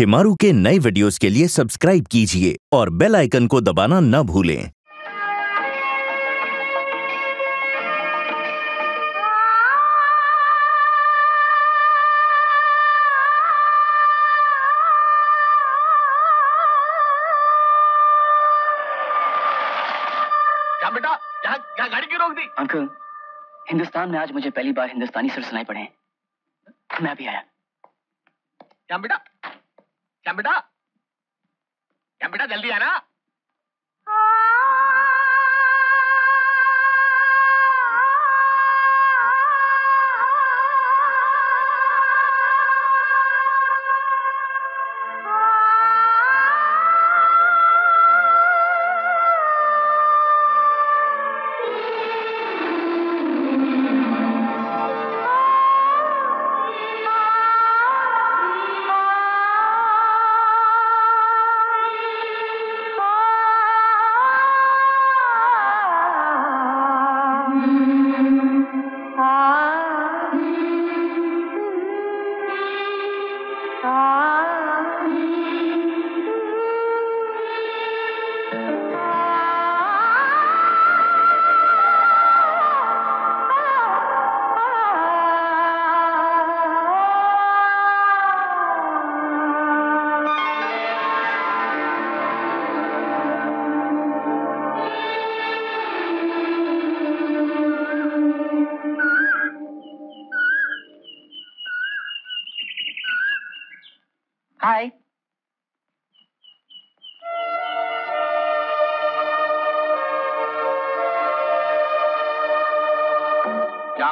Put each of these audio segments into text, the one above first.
शेमारू के नए वीडियोस के लिए सब्सक्राइब कीजिए और बेल आइकन को दबाना न भूलें। बेटा यहाँ गाड़ी क्यों रोक दी? अंकल, हिंदुस्तान में आज मुझे पहली बार हिंदुस्तानी सुर सुनाई पड़े। मैं भी आया। बेटा जल्दी आना।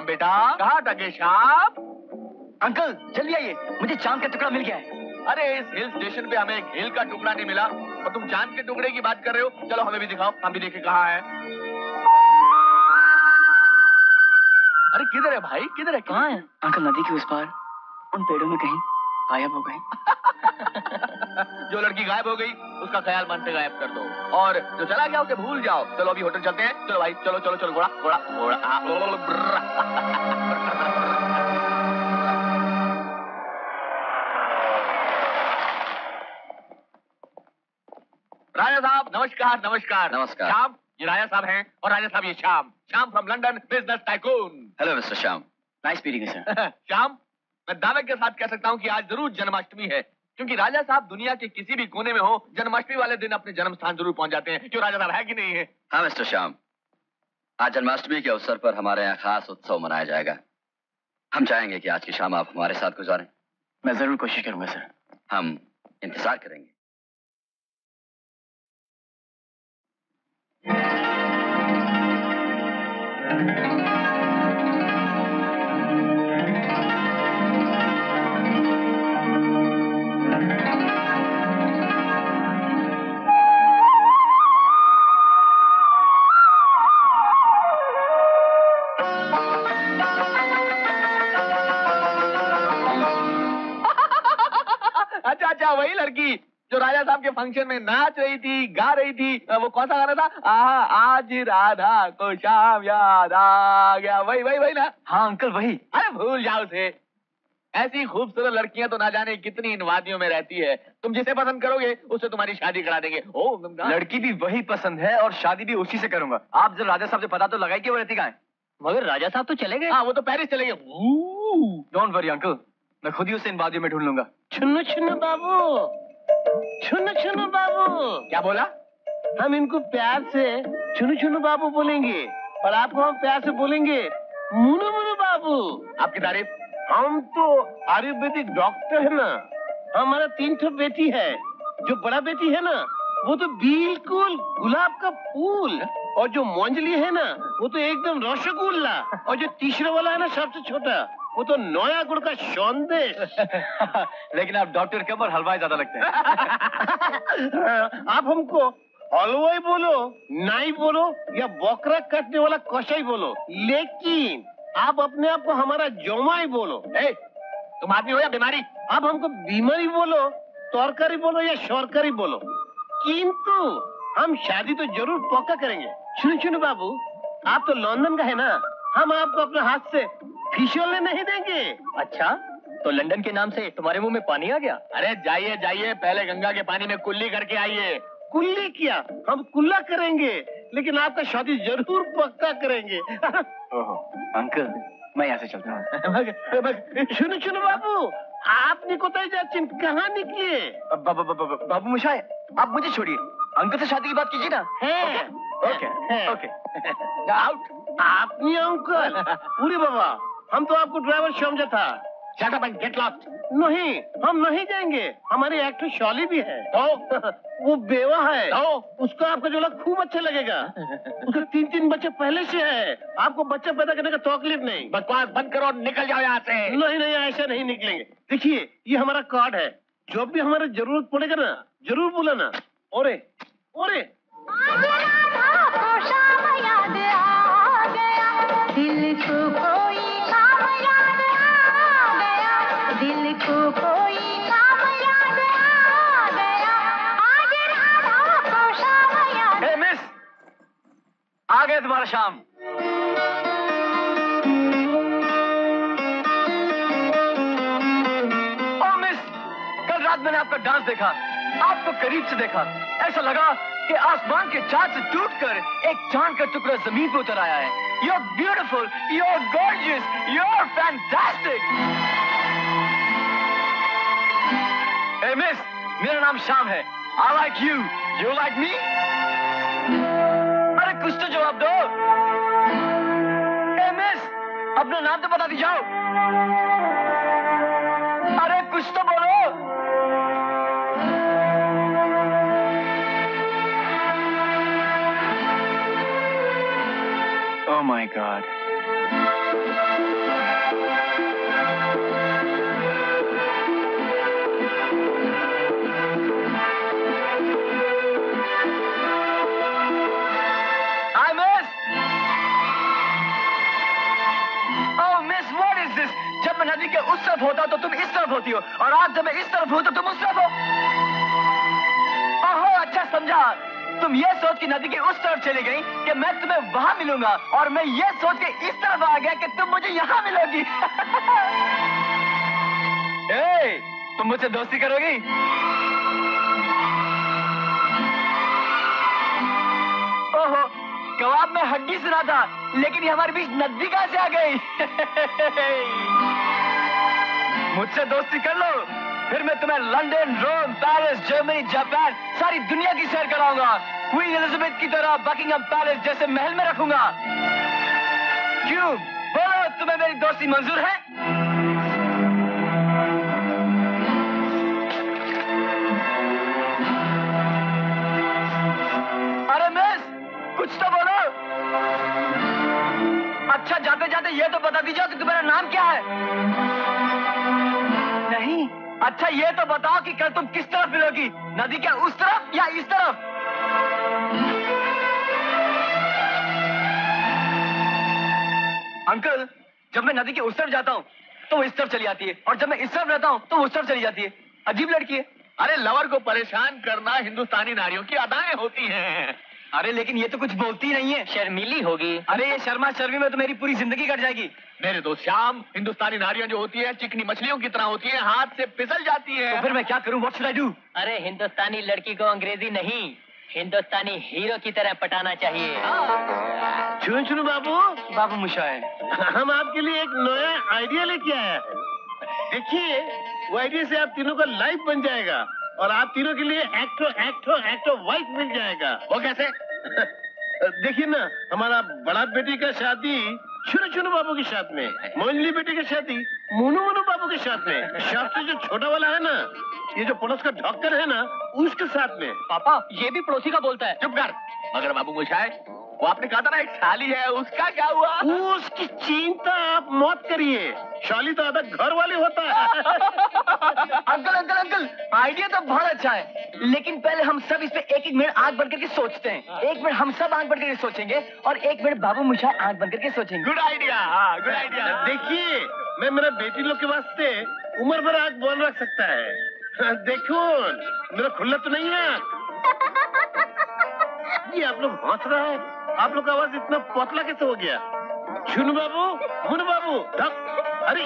बेटा कहाँ टके श्याम? अंकल जल्दी आइए, मुझे चांद का टुकड़ा मिल गया है। अरे इस हिल स्टेशन पे हमें एक हिल का टुकड़ा नहीं मिला और तुम चांद के टुकड़े की बात कर रहे हो। चलो हमें भी दिखाओ, हम भी देखें कहाँ है। अरे किधर है भाई, किधर है, कहाँ है? अंकल नदी के उस पार उन पेड़ों में कहीं गायब हो गए। जो लड़की गायब हो गई उसका ख्याल मन से गायब कर दो और जो चला गया उसे भूल जाओ। चलो अभी होटल चलते हैं। चलो भाई, चलो चलो चलो, घोड़ा घोड़ा घोड़ा। राजा साहब नमस्कार। नमस्कार नमस्कार। श्याम ये राजा साहब हैं और राजा साहब ये Shyam. Shyam from London, business tycoon. Hello mister Shyam, nice meeting you sir. Shyam मैं दावे के साथ कह सकता हूँ कि आज जरूर जन्माष्टमी है, क्योंकि राजा साहब दुनिया के किसी भी कोने में हो जन्माष्टमी वाले दिन अपने जन्म स्थान जरूर पहुंच जाते हैं। क्यों राजा साहब है कि नहीं है? हाँ मिस्टर श्याम, आज जन्माष्टमी के अवसर पर हमारे यहाँ खास उत्सव मनाया जाएगा। हम चाहेंगे कि आज की शाम आप हमारे साथ गुजारें। मैं जरूर कोशिश करूंगा सर। हम इंतजार करेंगे। वही लड़की जो राजा साहब के फंक्शन में नाच रही थी, गा रही थी, वो कौन सा गाना था? आज राधा कौशाम्या आ गया, वही वही वही ना? हाँ अंकल वही। अरे भूल जाओ उसे। ऐसी खूबसूरत लड़कियां तो ना जाने कितनी इन वादियों में रहती है। तुम जिसे पसंद करोगे उससे तुम्हारी शादी करा देंगे। ओ लड़की भी वही पसंद है और शादी भी उसी से करूंगा। आप जब राजा साहब से पता तो लगाई कि वो रहती कहाँ है। मगर राजा साहब तो चले गए। हाँ वो तो पेरिस चले गए। डोंट वरी अंकल, मैं खुद ही उसे इन वादियों में ढूंढ लूंगा। छुन्नू छुन्नू बाबू, छुन्नू छुन्नू बाबू। क्या बोला? हम इनको प्यार से छुन्नू छुन्नू बाबू बोलेंगे और आपको हम प्यार से बोलेंगे मुनू मुनू बाबू। आपकी तारीफ? हम तो आयुर्वेदिक डॉक्टर है ना, हमारा 3 बेटी है। जो बड़ा बेटी है ना वो तो बिल्कुल गुलाब का फूल, और जो मोंजली है ना वो तो एकदम रसगुल्ला, और जो तीसरा वाला है ना सबसे छोटा वो तो नोया गुड़ का सौंदेश। लेकिन आप डॉक्टर कम और हलवाई ज्यादा लगते हैं। आप हमको हलवाई बोलो, नाई बोलो या बकरा काटने वाला कसाई बोलो, लेकिन आप अपने आप को हमारा जोमाई बोलो। ए, तुम आदमी हो या बीमारी? आप हमको बीमारी बोलो, तरकारी बोलो या शौरकारी बोलो, किंतु हम शादी तो जरूर पक्का करेंगे। सुनो सुनो बाबू, आप तो लंदन का है ना, हम आपको अपने हाथ से फेशियल नहीं देंगे। अच्छा, तो लंदन के नाम से तुम्हारे मुंह में पानी आ गया? अरे जाइए जाइए, पहले गंगा के पानी में कुल्ली करके आइए। कुल्ली किया? हम कुल्ला करेंगे, लेकिन आपका शादी जरूर पक्का करेंगे। ओहो, अंकल मैं यहाँ से चलता हूँ। सुनो सुनो बाबू, आपने कोताही जाचिन कहाँ निकले? बाबू मुशाय, आप मुझे छोड़िए, अंकल से शादी की बात कीजिए ना। Okay okay out. आपने अंकल? पूरी बाबा, हम तो आपको ड्राइवर समझा था। Shut up and get lost. नहीं, हम नहीं जाएंगे, हमारे एक्टर शॉली भी है। तो वो बेवा है, तो उसका आपका जोड़ा खूब अच्छा लगेगा। उसके 3-3 बच्चे पहले से है, आपको बच्चा पैदा करने का तकलीफ नहीं। बकवास बंद करो, निकल जाओ यहाँ से। नहीं नहीं, ऐसे नहीं निकलेंगे। देखिए ये हमारा कार्ड है, जो भी हमारे जरूरत पड़ेगा ना, जरूर बुलाना। और दिल को कोई नाम याद आ गया, आज राधा कौशाम्या याद। हे मिस, आ गए तुम्हारा शाम। ओ मिस, कल रात मैंने आपका डांस देखा, आपको करीब से देखा, ऐसा लगा कि आसमान के चांद से टूटकर एक चांद का टुकड़ा जमीन पर उतर आया है। You're beautiful, you're gorgeous, you're fantastic. Hey miss, मेरा नाम श्याम है। I like you, you like me? अरे कुछ तो जवाब दो। Hey miss, अपना नाम तो बता दी जाओ। अरे कुछ तो बोलो। Oh my God. जब मैं नदी के उस तरफ होता तो तुम इस तरफ होती हो, और आज जब मैं इस तरफ हूं तो तुम उस तरफ हो। ओहो अच्छा समझा, तुम ये सोच के नदी के उस तरफ चली गई कि मैं तुम्हें वहां मिलूंगा, और मैं ये सोच के इस तरफ आ गया कि तुम मुझे यहाँ मिलोगी। ए, तुम मुझसे दोस्ती करोगी? ओहो, कबाब में हड्डी सुना था, लेकिन ये हमारे बीच नदी कहां से आ गई? मुझसे दोस्ती कर लो, फिर मैं तुम्हें London, Rome, Paris, Germany, Japan, सारी दुनिया की सैर कराऊंगा। क्वीन एलिजाबेथ की तरह बकिंघम पैलेस जैसे महल में रखूंगा। क्यों बोलो, तुम्हें मेरी दोस्ती मंजूर है? अरे मिस, कुछ तो बोलो। अच्छा जाते जाते ये तो बता दीजिए कि तुम्हारा नाम क्या है। नहीं, अच्छा ये तो बताओ कि कल तुम किस तरफ मिलोगी, नदी के उस तरफ या इस तरफ? अंकल, जब मैं नदी के उस तरफ जाता हूँ तो वो इस तरफ चली जाती है, और जब मैं इस तरफ रहता हूँ तो वो उस तरफ चली जाती है। अजीब लड़की है। अरे लवर को परेशान करना हिंदुस्तानी नारियों की आदाएं होती हैं। अरे लेकिन ये तो कुछ बोलती नहीं है, शर्मीली होगी। अरे ये शर्मा शर्मी में तो मेरी पूरी जिंदगी कट जाएगी। मेरे दोस्त श्याम, हिंदुस्तानी नारियां जो होती है चिकनी मछलियों की तरह होती है, हाथ से फिसल जाती है। तो फिर मैं क्या करूं? What should I do? अरे हिंदुस्तानी लड़की को अंग्रेजी नहीं, हिंदुस्तानी हीरो की तरह पटाना चाहिए। सुनो सुनो बाबू, बाबू मुशाय, हम आपके लिए एक नया आइडिया लेके आया है। देखिए वो आइडिया से आप तीनों का लाइफ बन जाएगा, और आप तीनों के लिए एक्ट्रो वाइफ मिल जाएगा। वो कैसे? देखिए ना, हमारा बड़ा बेटी का शादी चुनु चुनु बाबू के साथ में, मोनली बेटी का शादी मोनू मोनू बाबू के साथ में, शास्त्री जो छोटा वाला है ना, ये जो पड़ोस का ढॉक्कर है ना, उसके साथ में। पापा, ये भी पड़ोसी का बोलता है। चुप कर। मगर बाबू मुशाय, वो आपने कहा था ना एक शाली है, उसका क्या हुआ? उसकी चिंता आप मौत करिए, शाली तो आधा घर वाले होता है। अंकल अंकल अंकल, आइडिया तो बहुत अच्छा है, लेकिन पहले हम सब इस पे एक मिनट आंख बंद करके सोचते हैं। एक मिनट हम सब आंख बंद करके सोचेंगे, और एक मिनट बाबू मुशाय आंख बंद करके सोचेंगे। Good idea, good idea. देखिए मैं मेरा बेटी लोग के वास्ते उम्र भर आंख बंद रख सकता है। देखो मेरा खुला तो नहीं है। ये आप लोग हंस रहा है, आप लोग का आवाज इतना पतला कैसे हो गया? सुन बाबू, मुन बाबू, अरे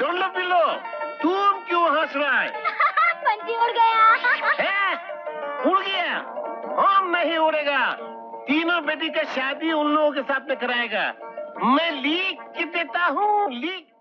डोंट लव बिलो, तुम क्यों हंस रहा है? पंछी उड़ गया। उड़ गया? हम नहीं उड़ेगा। तीनों बेटी का शादी उन लोगों के साथ में कराएगा। मैं लीक देता हूँ, लीक।